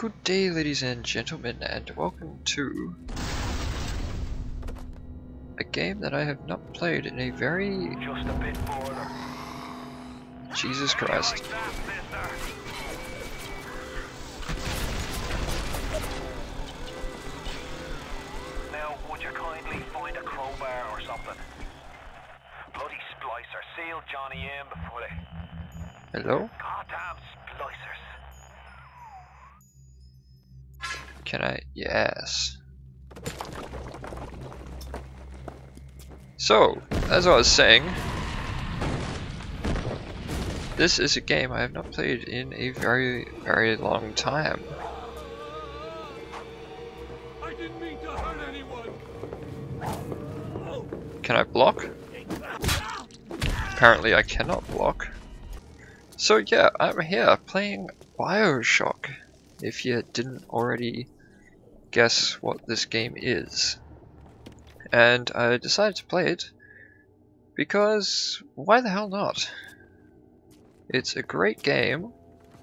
Good day, ladies and gentlemen, and welcome to a game that I have not played in a very... Just a bit more. Jesus Christ. Now, would you kindly find a crowbar or something? Bloody splicer, seal Johnny in before they... Hello? Goddamn splicers. Can I? Yes. So, as I was saying, this is a game I have not played in a very long time. I didn't mean to hurt anyone. Can I block? Apparently I cannot block. So yeah, I'm here playing BioShock, if you didn't already guess what this game is. And I decided to play it because why the hell not? It's a great game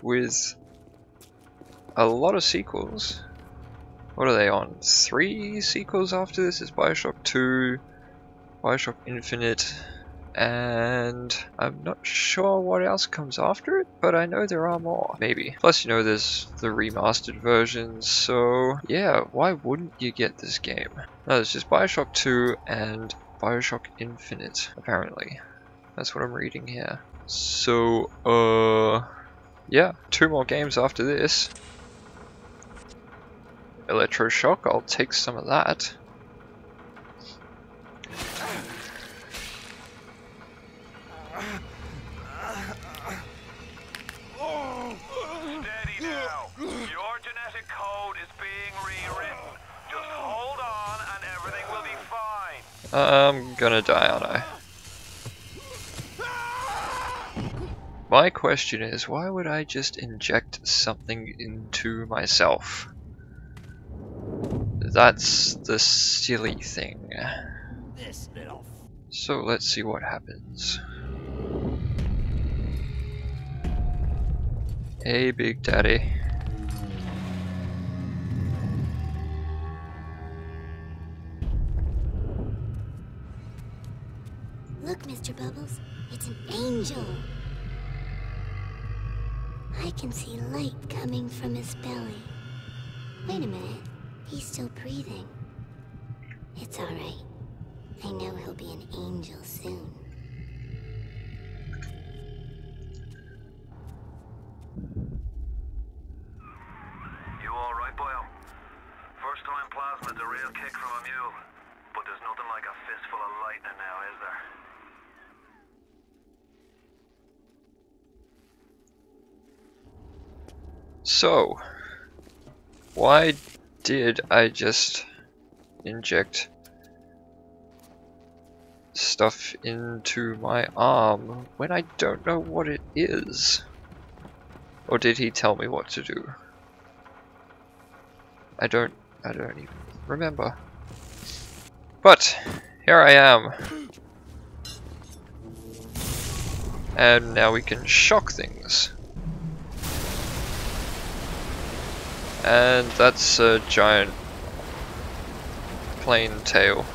with a lot of sequels. What are they on? 3 sequels after this? It's BioShock 2, BioShock Infinite, and I'm not sure what else comes after it, but I know there are more, maybe. Plus, you know, there's the remastered version, so yeah, why wouldn't you get this game? No, it's just BioShock 2 and BioShock Infinite, apparently. That's what I'm reading here. So, yeah, 2 more games after this. Electroshock, I'll take some of that. I'm gonna die, aren't I? My question is, why would I just inject something into myself? That's the silly thing. So let's see what happens. Hey, Big Daddy. Look, Mr. Bubbles, it's an angel. I can see light coming from his belly. Wait a minute, he's still breathing. It's all right. I know he'll be an angel soon. You all right, boyo? First time plasma's a real kick from a mule, but there's nothing like a fistful of lightning now, is there? So, why did I just inject stuff into my arm when I don't know what it is? Or did he tell me what to do? I don't even remember. But here I am. And now we can shock things. And that's a giant plain tail.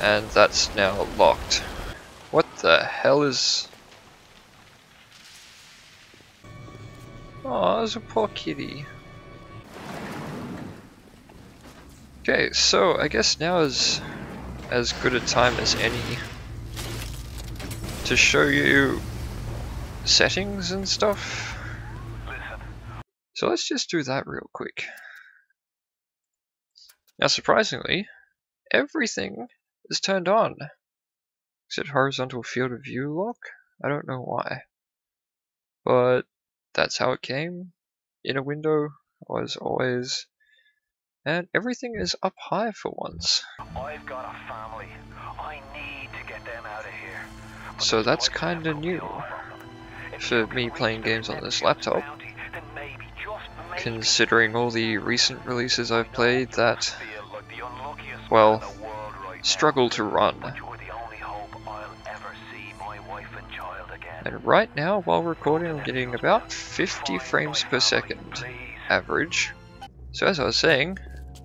And that's now locked. What the hell is... Aw, there's a poor kitty. Okay, so I guess now is as good a time as any to show you settings and stuff. So let's just do that real quick. Now surprisingly, everything is turned on. Except horizontal field of view lock? I don't know why. But that's how it came. Inner window, as always. And everything is up high for once. I've got a family. I need to get them out of here. So that's kinda new for me playing games on this laptop. Considering all the recent releases I've played that, well, struggle to run. You're the only hope I'll ever see my wife and child again. And right now, while recording, I'm getting about 50 frames per second average. So as I was saying,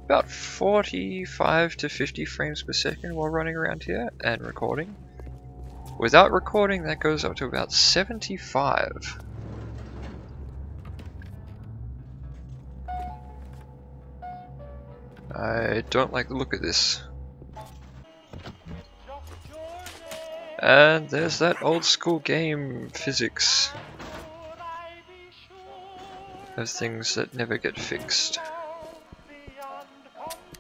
about 45 to 50 frames per second while running around here and recording. Without recording, that goes up to about 75. I don't like the look of this. And there's that old school game physics of things that never get fixed.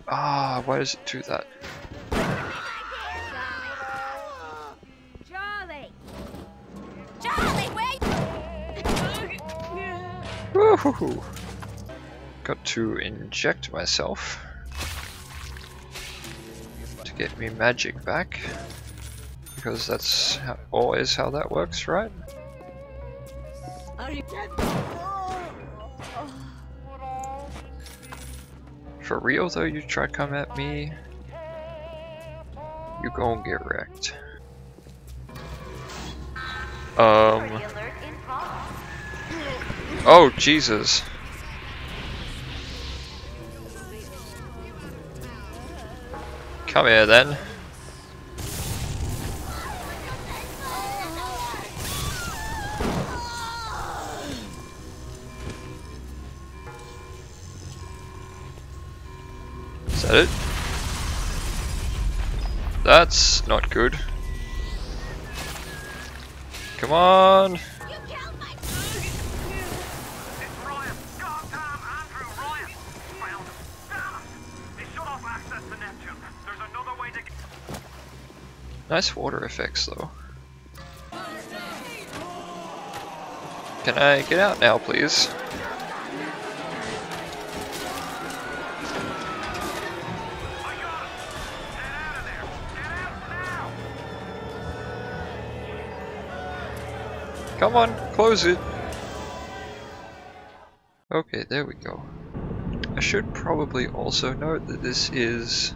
Ah, why does it do that? Woohoo! Got to inject myself to get me magic back. Because that's always how that works, right? For real though, you try come at me, you gon' get wrecked. Oh Jesus. Come here then. Is that it? That's not good. Come on! Nice water effects though. Can I get out now, please? Come on, close it. Okay, there we go. I should probably also note that this is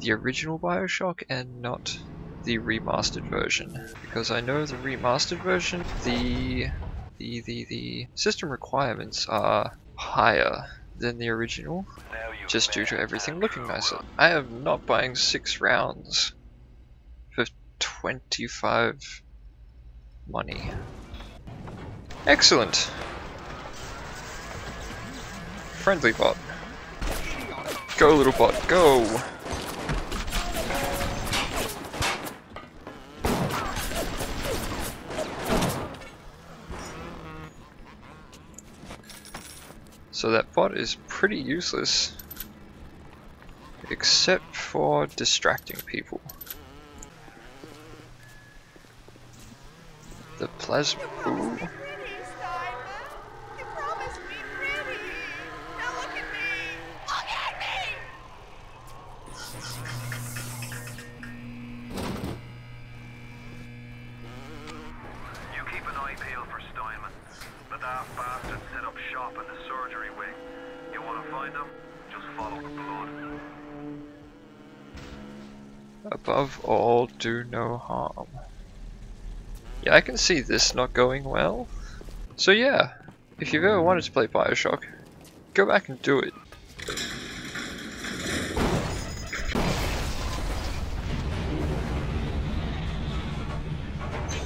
the original BioShock and not the remastered version, because I know the remastered version, the system requirements are higher than the original, just due to everything looking nicer. I am not buying 6 rounds for 25 money. Excellent. Friendly bot. Go little bot, go. So that bot is pretty useless, except for distracting people. The plasma. Ooh. You keep an eye peeled for Steinman, but that bastard set up shop in the surgery wing. You want to find him? Just follow the blood. Above all, do no harm. Yeah, I can see this not going well. So yeah, if you've ever wanted to play BioShock, go back and do it.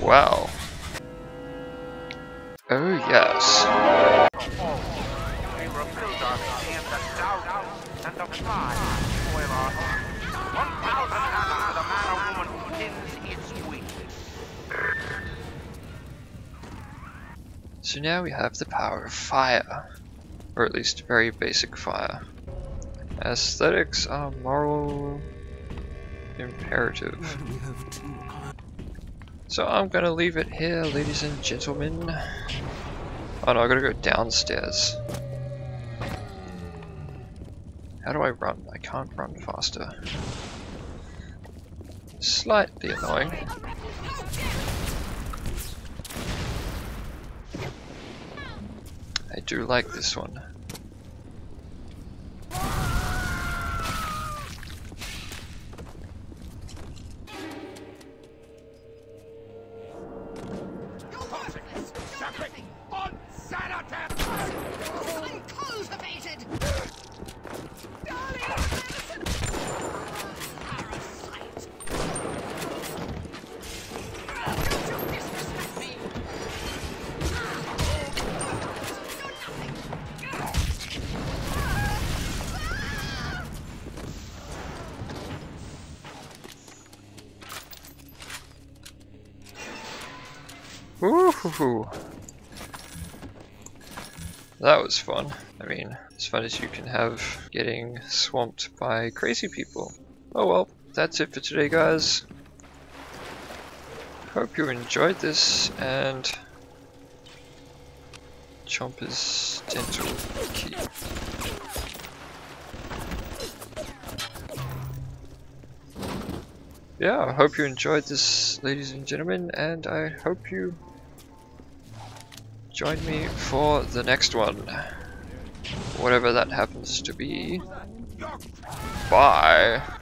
Wow. Oh yes. So now we have the power of fire, or at least very basic fire. Aesthetics are moral imperative. So I'm gonna leave it here, ladies and gentlemen. Oh no, I gotta go downstairs. How do I run? I can't run faster. Slightly annoying. I do like this one. Woohoo! That was fun. I mean, as fun as you can have getting swamped by crazy people. Oh well, that's it for today, guys. Hope you enjoyed this, and Chomper's dental key. Yeah, I hope you enjoyed this, ladies and gentlemen, and I hope you join me for the next one, whatever that happens to be. Bye!